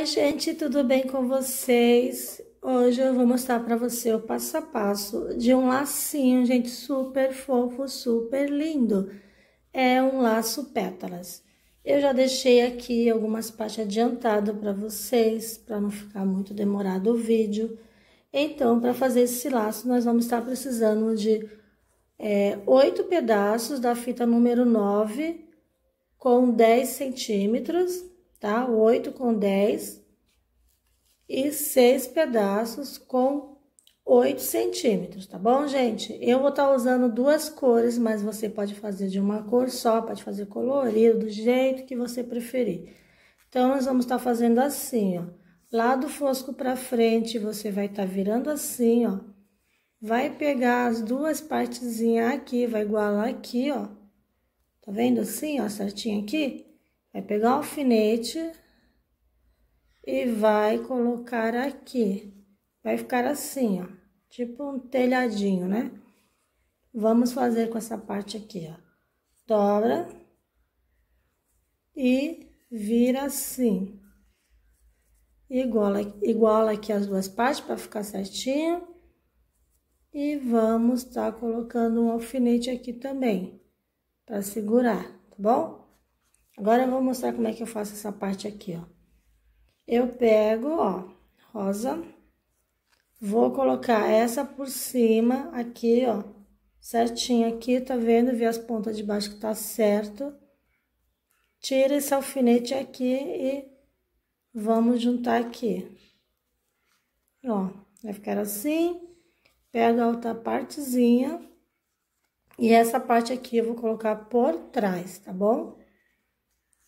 Oi gente, tudo bem com vocês? Hoje eu vou mostrar pra você o passo a passo de um lacinho, gente, super fofo, super lindo. É um laço pétalas. Eu já deixei aqui algumas partes adiantadas pra vocês, pra não ficar muito demorado o vídeo. Então, pra fazer esse laço, nós vamos estar precisando de 8 pedaços da fita número 9 com 10 centímetros. Tá? 8 com 10 e 6 pedaços com 8 centímetros, tá bom, gente? Eu vou estar usando duas cores, mas você pode fazer de uma cor só, pode fazer colorido, do jeito que você preferir. Então, nós vamos estar fazendo assim, ó. Lado fosco pra frente, você vai estar virando assim, ó. Vai pegar as duas partezinhas aqui, vai igualar aqui, ó. Tá vendo assim, ó, certinho aqui? Vai pegar o alfinete e vai colocar aqui. Vai ficar assim, ó, tipo um telhadinho, né? Vamos fazer com essa parte aqui, ó. Dobra e vira assim. Iguala aqui as duas partes para ficar certinho. E vamos tá colocando um alfinete aqui também, para segurar, tá bom? Agora, eu vou mostrar como é que eu faço essa parte aqui, ó. Eu pego, ó, rosa, vou colocar essa por cima aqui, ó, certinho aqui, tá vendo? Vê as pontas de baixo que tá certo. Tira esse alfinete aqui e vamos juntar aqui. Ó, vai ficar assim. Pega a outra partezinha e essa parte aqui eu vou colocar por trás, tá bom?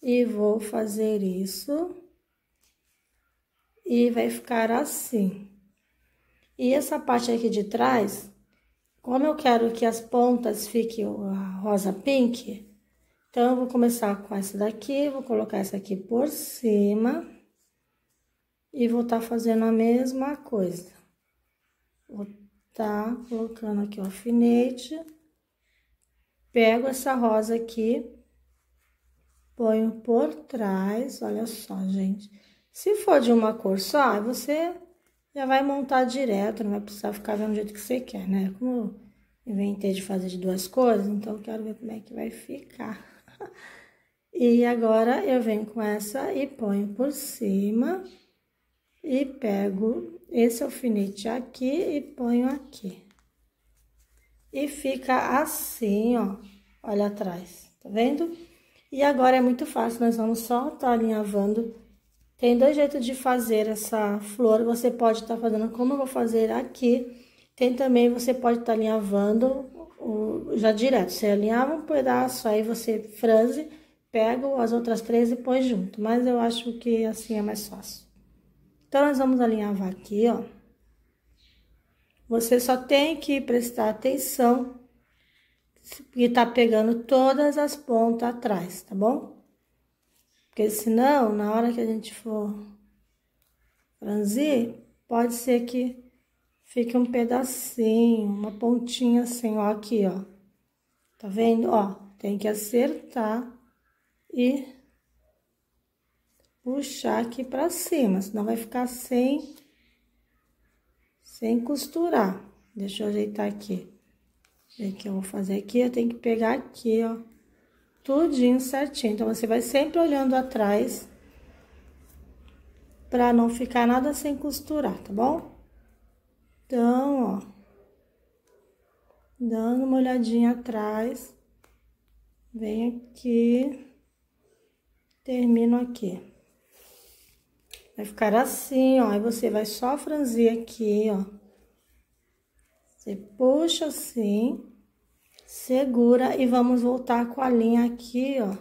E vou fazer isso, e vai ficar assim. E essa parte aqui de trás, como eu quero que as pontas fiquem rosa pink, então eu vou começar com essa daqui, vou colocar essa aqui por cima, e vou tá fazendo a mesma coisa. Vou tá colocando aqui o alfinete, pego essa rosa aqui, ponho por trás, olha só, gente. Se for de uma cor só, você já vai montar direto, não vai precisar ficar vendo do jeito que você quer, né? Como eu inventei de fazer de duas cores, então eu quero ver como é que vai ficar. E agora, eu venho com essa e ponho por cima. E pego esse alfinete aqui e ponho aqui. E fica assim, ó, olha atrás, tá vendo? E agora é muito fácil, nós vamos só tá alinhavando. Tem dois jeitos de fazer essa flor, você pode tá fazendo como eu vou fazer aqui. Tem também, você pode tá alinhavando já direto. Você alinhava um pedaço, aí você franze, pega as outras três e põe junto. Mas eu acho que assim é mais fácil. Então, nós vamos alinhavar aqui, ó. Você só tem que prestar atenção e tá pegando todas as pontas atrás, tá bom? Porque senão, na hora que a gente for franzir, pode ser que fique um pedacinho, uma pontinha assim, ó, aqui, ó. Tá vendo? Ó, tem que acertar e puxar aqui pra cima, senão vai ficar sem costurar. Deixa eu ajeitar aqui. O que eu vou fazer aqui, eu tenho que pegar aqui, ó, tudinho certinho. Então, você vai sempre olhando atrás pra não ficar nada sem costurar, tá bom? Então, ó, dando uma olhadinha atrás, venho aqui, termino aqui. Vai ficar assim, ó, aí você vai só franzir aqui, ó. Você puxa assim, segura e vamos voltar com a linha aqui, ó,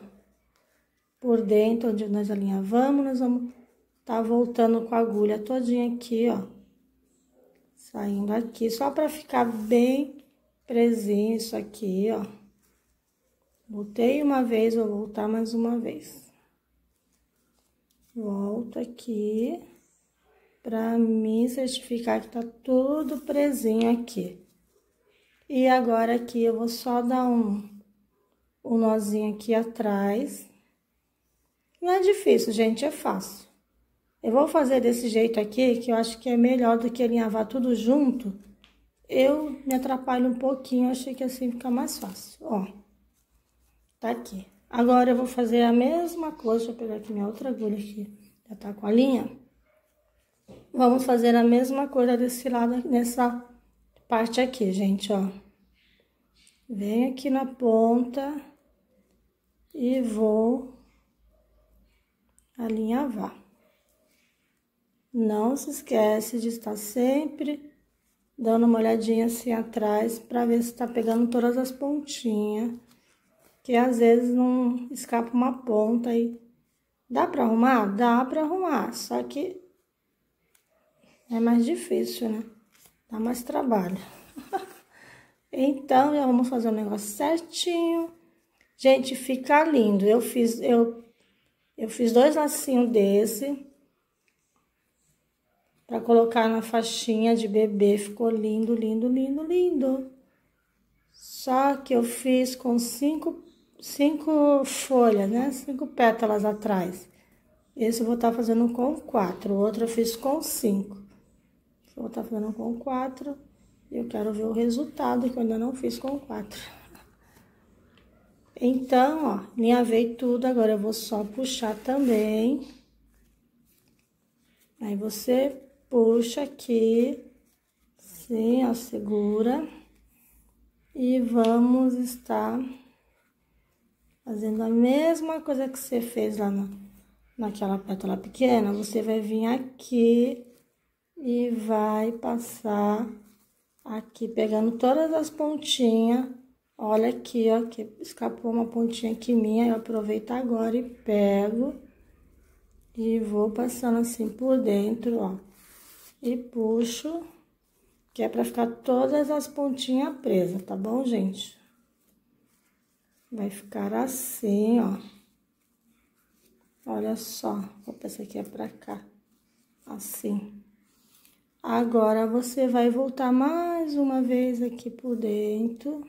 por dentro, onde nós alinhavamos, nós vamos tá voltando com a agulha todinha aqui, ó, saindo aqui, só pra ficar bem presinho isso aqui, ó. Voltei uma vez, vou voltar mais uma vez. Volto aqui. Pra mim certificar que tá tudo presinho aqui. E agora aqui eu vou só dar um nozinho aqui atrás. Não é difícil, gente, é fácil. Eu vou fazer desse jeito aqui, que eu acho que é melhor do que alinhavar tudo junto. Eu me atrapalho um pouquinho, achei que assim fica mais fácil, ó. Tá aqui. Agora, eu vou fazer a mesma coisa, deixa eu pegar aqui minha outra agulha aqui, já tá com a linha. Vamos fazer a mesma coisa desse lado, nessa parte aqui, gente, ó. Venho aqui na ponta e vou alinhavar. Não se esquece de estar sempre dando uma olhadinha assim atrás pra ver se tá pegando todas as pontinhas. Que às vezes não escapa uma ponta aí. Dá pra arrumar? Dá pra arrumar, só que é mais difícil, né? Dá mais trabalho. Então, já vamos fazer o negócio certinho. Gente, fica lindo. Eu fiz dois lacinhos desse pra colocar na faixinha de bebê, ficou lindo, lindo, lindo, lindo. Só que eu fiz com cinco folhas, né? 5 pétalas atrás. Esse eu vou estar fazendo com 4, o outro eu fiz com 5. Vou estar fazendo com 4 e eu quero ver o resultado, que eu ainda não fiz com 4. Então, ó, alinhavei tudo, agora eu vou só puxar também. Aí você puxa aqui, assim, ó, segura, e vamos estar fazendo a mesma coisa que você fez lá naquela pétala pequena. Você vai vir aqui e vai passar aqui, pegando todas as pontinhas. Olha aqui, ó, que escapou uma pontinha aqui minha, eu aproveito agora e pego. E vou passando assim por dentro, ó, e puxo, que é pra ficar todas as pontinhas presas, tá bom, gente? Vai ficar assim, ó. Olha só, opa, essa aqui é pra cá, assim. Agora, você vai voltar mais uma vez aqui por dentro,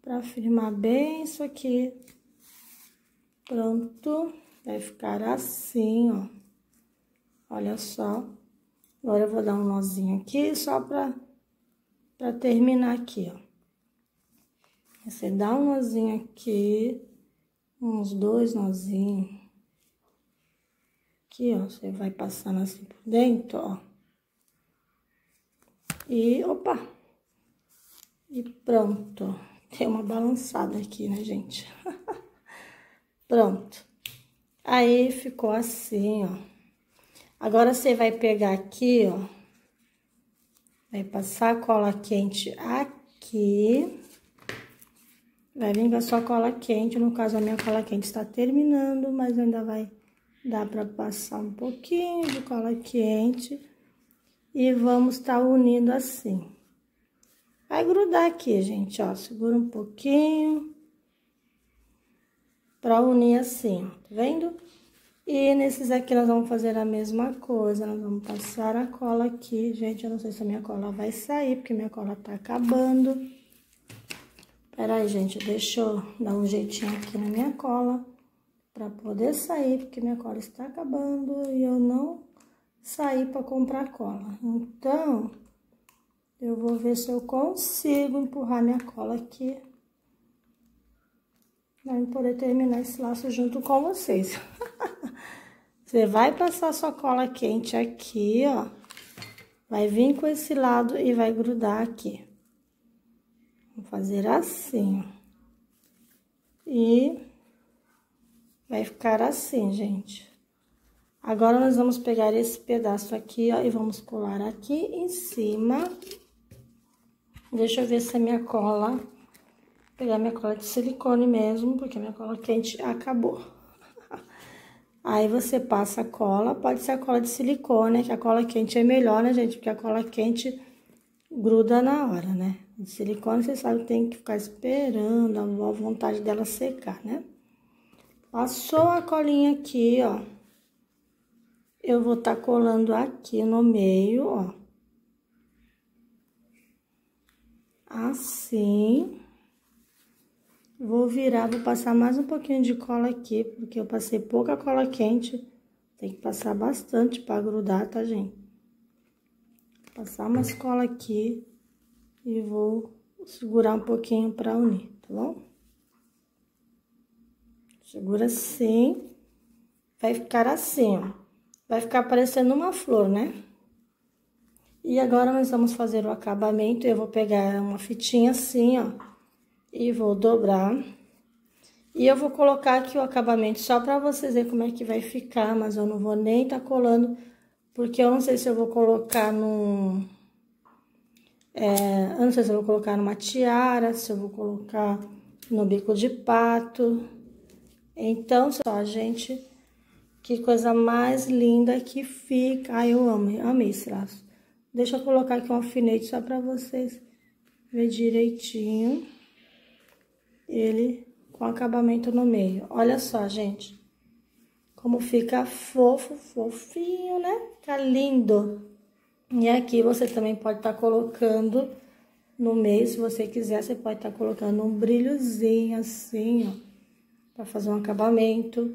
pra firmar bem isso aqui. Pronto. Vai ficar assim, ó. Olha só. Agora, eu vou dar um nozinho aqui, só pra terminar aqui, ó. Você dá um nozinho aqui, uns 2 nozinhos. Aqui, ó, você vai passando assim por dentro, ó. E, opa! E pronto. Tem uma balançada aqui, né, gente? Pronto. Aí, ficou assim, ó. Agora, você vai pegar aqui, ó. Vai passar a cola quente aqui. Vai vir com a sua cola quente. No caso, a minha cola quente está terminando, mas ainda vai dar pra passar um pouquinho de cola quente. E vamos estar unindo assim. Vai grudar aqui, gente, ó. Segura um pouquinho. Pra unir assim, tá vendo? E nesses aqui nós vamos fazer a mesma coisa, nós vamos passar a cola aqui. Gente, eu não sei se a minha cola vai sair, porque minha cola tá acabando. Pera aí, gente, deixa eu dar um jeitinho aqui na minha cola, pra poder sair, porque minha cola está acabando e eu não saí pra comprar cola. Então, eu vou ver se eu consigo empurrar minha cola aqui. Vai poder terminar esse laço junto com vocês. Você vai passar sua cola quente aqui, ó. Vai vir com esse lado e vai grudar aqui. Vou fazer assim, ó. E vai ficar assim, gente. Agora, nós vamos pegar esse pedaço aqui, ó, e vamos colar aqui em cima. Deixa eu ver se a minha cola... Pegar minha cola de silicone mesmo, porque minha cola quente acabou. Aí, você passa a cola, pode ser a cola de silicone, que a cola quente é melhor, né, gente? Porque a cola quente gruda na hora, né? De silicone, vocês sabem que tem que ficar esperando a vontade dela secar, né? Passou a colinha aqui, ó. Eu vou tá colando aqui no meio, ó. Assim... Vou virar, vou passar mais um pouquinho de cola aqui, porque eu passei pouca cola quente. Tem que passar bastante pra grudar, tá, gente? Vou passar uma cola aqui e vou segurar um pouquinho pra unir, tá bom? Segura assim. Vai ficar assim, ó. Vai ficar parecendo uma flor, né? E agora nós vamos fazer o acabamento. Eu vou pegar uma fitinha assim, ó, e vou dobrar. E eu vou colocar aqui o acabamento só pra vocês verem como é que vai ficar, mas eu não vou nem tá colando, porque eu não sei se eu vou colocar num... eu não sei se eu vou colocar numa tiara, se eu vou colocar no bico de pato. Então, só, gente, que coisa mais linda que fica. Ai, eu amo, amei esse laço. Deixa eu colocar aqui um alfinete só pra vocês verem direitinho. Ele... com acabamento no meio. Olha só, gente, como fica fofo, fofinho, né? Fica lindo. E aqui você também pode estar colocando no meio, se você quiser, você pode estar colocando um brilhozinho assim, ó, pra fazer um acabamento.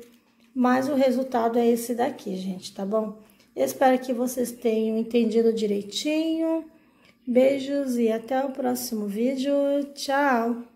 Mas o resultado é esse daqui, gente, tá bom? Eu espero que vocês tenham entendido direitinho. Beijos e até o próximo vídeo. Tchau!